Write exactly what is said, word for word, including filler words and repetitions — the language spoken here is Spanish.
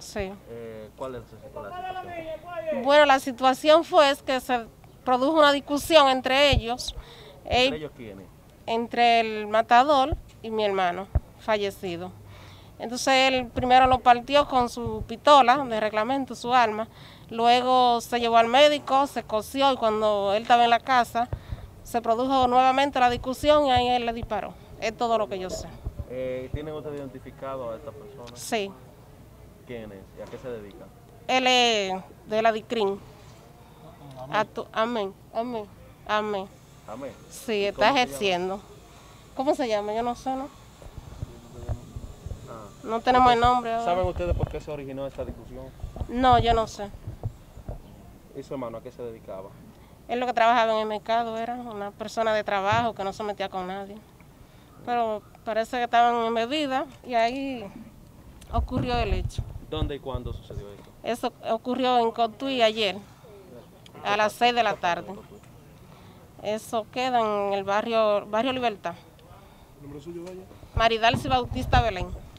Sí. Eh, ¿Cuál es la situación? Bueno, la situación fue es que se produjo una discusión entre ellos. ¿Entre eh, ellos quiénes? Entre el matador y mi hermano fallecido. Entonces él primero lo partió con su pistola de reglamento, su arma. Luego se llevó al médico, se cosió y cuando él estaba en la casa se produjo nuevamente la discusión y ahí él le disparó. Es todo lo que yo sé. Eh, ¿Tienen ustedes identificado a esta persona? Sí. ¿Quién es y a qué se dedica? Él es de la Dicrin. Amén. Amén. Amén. Amén. Sí, está ejerciendo. ¿Cómo se llama? Yo no sé, ¿no? Ah. No tenemos el nombre ahora. ¿Saben ustedes por qué se originó esta discusión? No, yo no sé. ¿Y su hermano a qué se dedicaba? Él lo que trabajaba en el mercado era una persona de trabajo que no se metía con nadie. Pero parece que estaban en bebida y ahí ocurrió el hecho. ¿Dónde y cuándo sucedió esto? Eso ocurrió en Cotuí ayer, a las seis de la tarde. Eso queda en el barrio, barrio Libertad. ¿El nombre suyo, vaya? Heriberto Bautista Belén.